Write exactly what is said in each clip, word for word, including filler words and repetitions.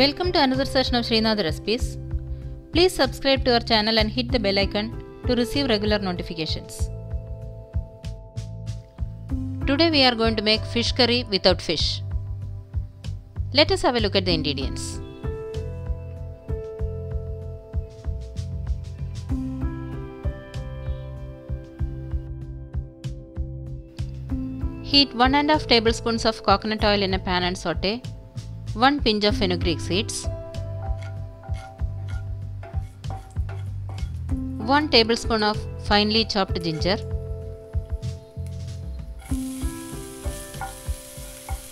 Welcome to another session of Sreenath Recipes. Please subscribe to our channel and hit the bell icon to receive regular notifications. Today we are going to make fish curry without fish. Let us have a look at the ingredients. Heat one and a half tablespoons of coconut oil in a pan and saute. one pinch of fenugreek seeds. one tablespoon of finely chopped ginger.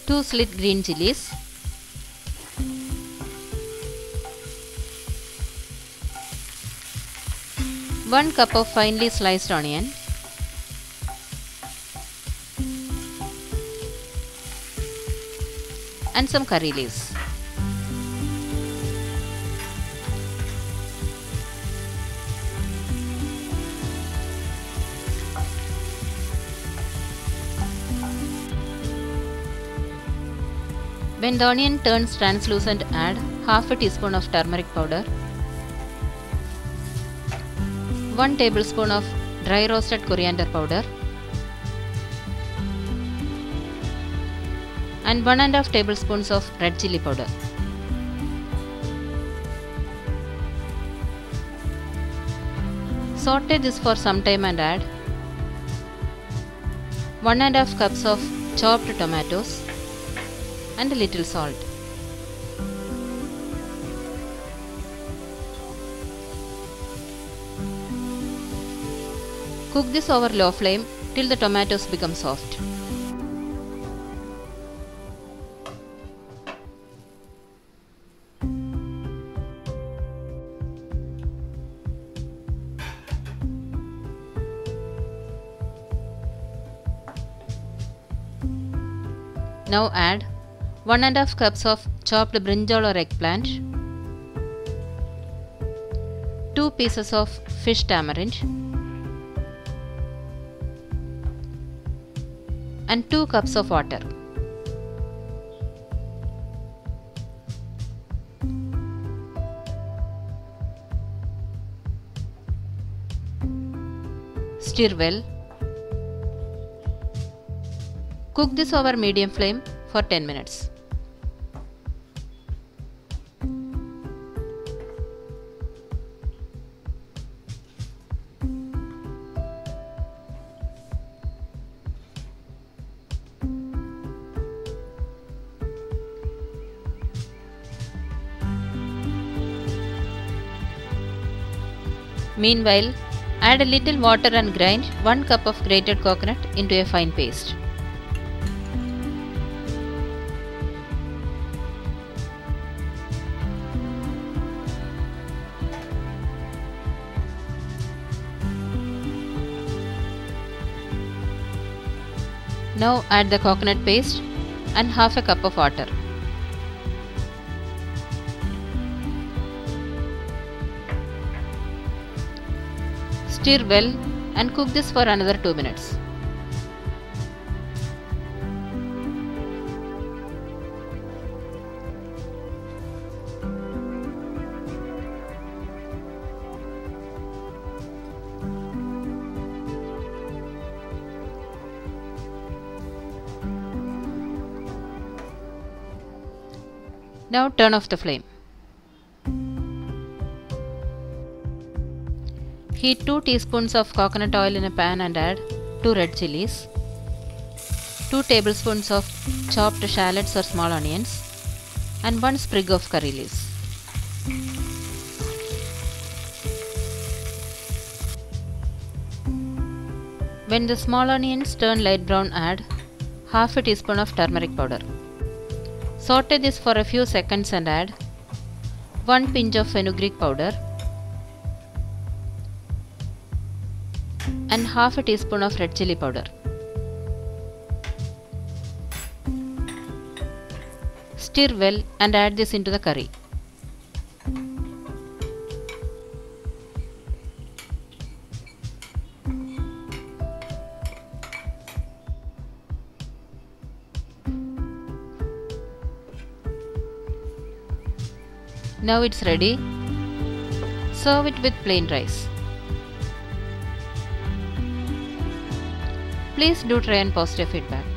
two slit green chilies. one cup of finely sliced onion. And some curry leaves. When the onion turns translucent, add half a teaspoon of turmeric powder, one tablespoon of dry roasted coriander powder, and one and a half tablespoons of red chili powder. Saute this for some time and add one and a half cups of chopped tomatoes and a little salt. Cook this over low flame till the tomatoes become soft. Now add one and a half cups of chopped brinjal or eggplant, two pieces of fish tamarind, and two cups of water. Stir well. Cook this over medium flame for ten minutes. Meanwhile, add a little water and grind one cup of grated coconut into a fine paste. Now add the coconut paste and half a cup of water. Stir well and cook this for another two minutes. Now turn off the flame. Heat two teaspoons of coconut oil in a pan and add two red chilies, two tablespoons of chopped shallots or small onions, and one sprig of curry leaves. When the small onions turn light brown, add half a teaspoon of turmeric powder. Saute this for a few seconds and add one pinch of fenugreek powder and half a teaspoon of red chili powder. Stir well and add this into the curry. Now it's ready. Serve it with plain rice. Please do try and post your feedback.